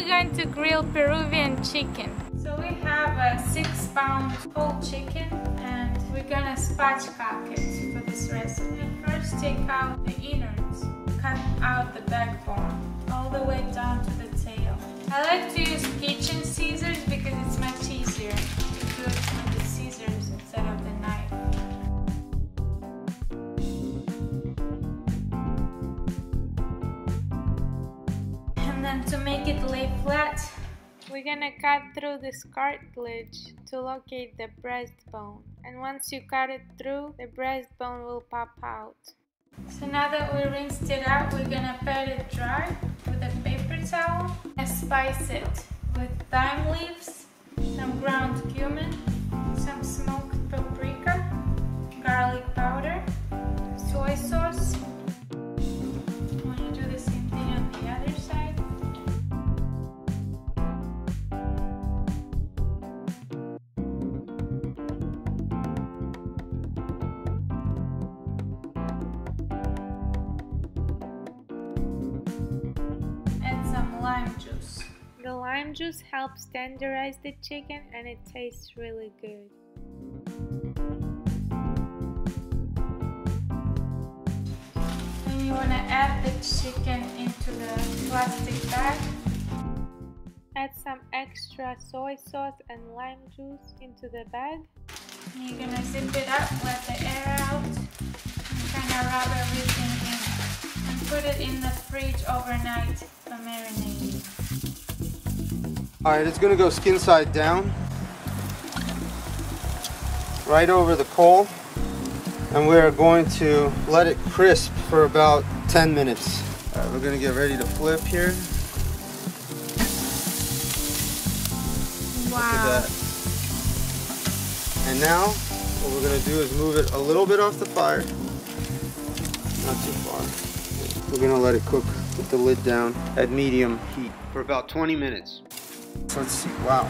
we're going to grill Peruvian chicken. So we have a 6-pound whole chicken and we're gonna spatchcock it for this recipe. First take out the innards, cut out the backbone all the way down to the tail. I like to use kitchen scissors because it's much easier to do it with the scissors instead of the knife. And then to make it lay flat, we're gonna cut through this cartilage to locate the breastbone. And once you cut it through, the breastbone will pop out. So now that we rinsed it out, we're gonna pat it dry with a paper towel and spice it with thyme leaves, some ground cumin, some smoked paprika, garlic powder, soy sauce. Lime juice. The lime juice helps tenderize the chicken and it tastes really good. And you want to add the chicken into the plastic bag. Add some extra soy sauce and lime juice into the bag. And you're going to zip it up, let the air out, and kind of rub everything in. And put it in the fridge overnight. Alright, it's going to go skin side down, right over the coal, and we're going to let it crisp for about 10 minutes. Alright, we're going to get ready to flip here. Wow. Look at that. And now, what we're going to do is move it a little bit off the fire, not too far. We're gonna let it cook with the lid down at medium heat for about 20 minutes. Let's see, wow.